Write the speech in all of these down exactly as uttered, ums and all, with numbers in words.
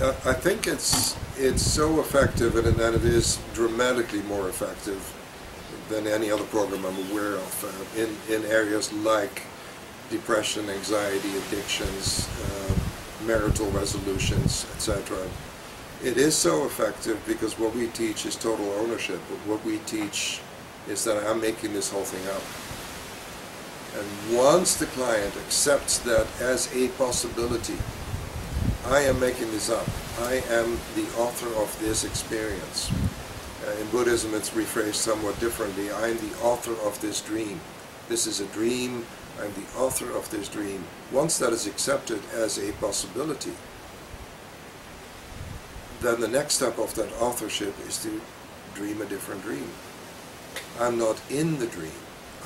Uh, I think it's it's so effective, and, and it is dramatically more effective than any other program I'm aware of uh, in, in areas like depression, anxiety, addictions, uh, marital resolutions, et cetera. It is so effective because what we teach is total ownership. What we teach is that I'm making this whole thing up. And once the client accepts that as a possibility, I am making this up, I am the author of this experience. Uh, in Buddhism it's rephrased somewhat differently, I am the author of this dream. This is a dream, I am the author of this dream. Once that is accepted as a possibility, then the next step of that authorship is to dream a different dream. I'm not in the dream.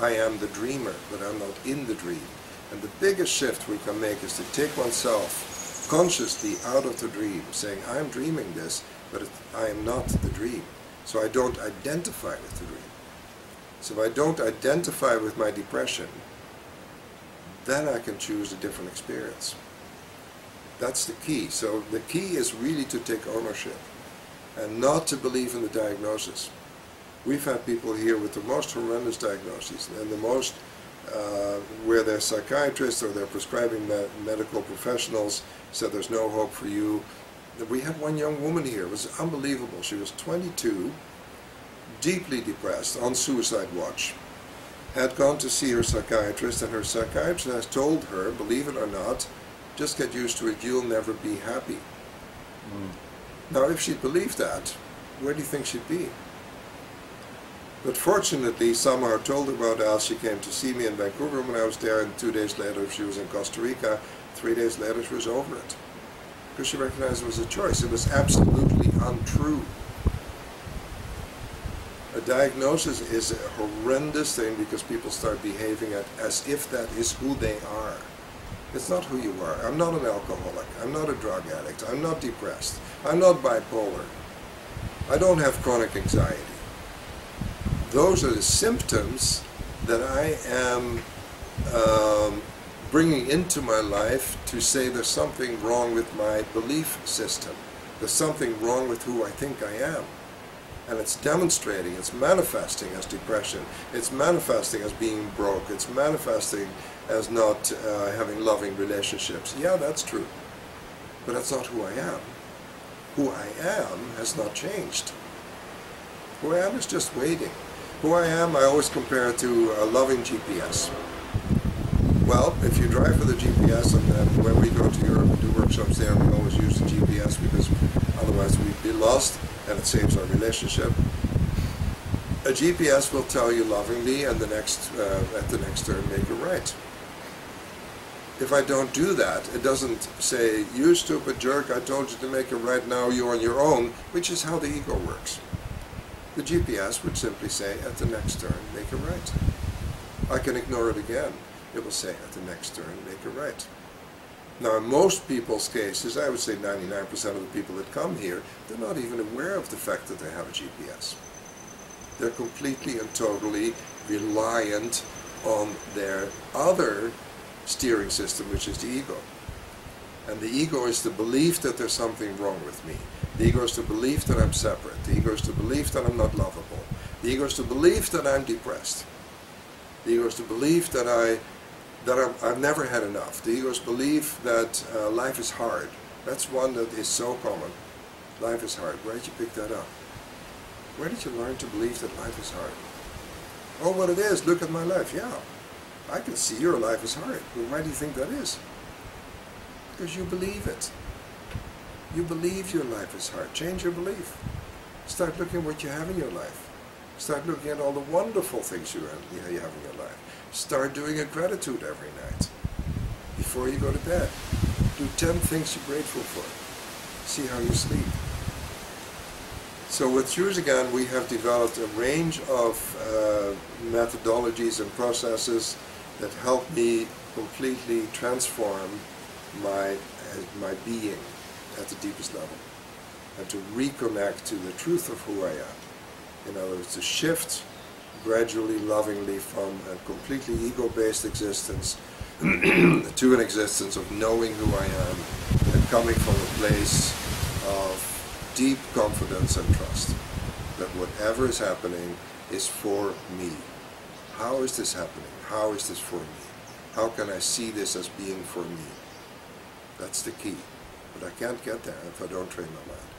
I am the dreamer, but I'm not in the dream. And the biggest shift we can make is to take oneself consciously out of the dream, saying, I'm dreaming this, but it, I am not the dream. So I don't identify with the dream. So if I don't identify with my depression, then I can choose a different experience. That's the key. So the key is really to take ownership and not to believe in the diagnosis. We've had people here with the most horrendous diagnoses and the most uh, where their psychiatrists or their prescribing med medical professionals said there's no hope for you. We had one young woman here, it was unbelievable. She was twenty-two, deeply depressed, on suicide watch, had gone to see her psychiatrist, and her psychiatrist has told her, believe it or not, just get used to it, you'll never be happy. Mm. Now if she believed that, where do you think she'd be? But fortunately, somehow told about us, she came to see me in Vancouver when I was there, and two days later she was in Costa Rica, three days later she was over it. Because she recognized it was a choice. It was absolutely untrue. A diagnosis is a horrendous thing because people start behaving as if that is who they are. It's not who you are. I'm not an alcoholic. I'm not a drug addict. I'm not depressed. I'm not bipolar. I don't have chronic anxiety. Those are the symptoms that I am um, bringing into my life to say there's something wrong with my belief system. There's something wrong with who I think I am. And it's demonstrating, it's manifesting as depression. It's manifesting as being broke. It's manifesting as not uh, having loving relationships. Yeah, that's true. But that's not who I am. Who I am has not changed. Who I am is just waiting. Who I am, I always compare it to a loving G P S. Well, if you drive with a G P S, and then when we go to Europe and do workshops there, we always use the G P S because otherwise we'd be lost, and it saves our relationship. A G P S will tell you lovingly, and the next uh, at the next turn, make it right. If I don't do that, it doesn't say, you stupid jerk, I told you to make it right, now you're on your own, which is how the ego works. The G P S would simply say, at the next turn, make it right. I can ignore it again. It will say, at the next turn, make it right. Now, in most people's cases, I would say ninety-nine percent of the people that come here, they're not even aware of the fact that they have a G P S. They're completely and totally reliant on their other steering system, which is the ego. And the ego is the belief that there's something wrong with me. The ego is the belief that I'm separate. The ego is the belief that I'm not lovable. The ego is the belief that I'm depressed. The ego is the belief that, I, that I've, I've never had enough. The ego is the belief that uh, life is hard. That's one that is so common. Life is hard. Where did you pick that up? Where did you learn to believe that life is hard? Oh, what it is, look at my life. Yeah, I can see your life is hard. Well, why do you think that is? Because you believe it. You believe your life is hard. Change your belief. Start looking at what you have in your life. Start looking at all the wonderful things you have in your life. Start doing a gratitude every night. Before you go to bed, do ten things you're grateful for. See how you sleep. So with Choose Again, we have developed a range of uh, methodologies and processes that help me completely transform my, uh, my being at the deepest level, and to reconnect to the truth of who I am. In other words, to shift gradually, lovingly from a completely ego-based existence to an existence of knowing who I am and coming from a place of deep confidence and trust that whatever is happening is for me. How is this happening? How is this for me? How can I see this as being for me? That's the key. But I can't get there if I don't train my mind.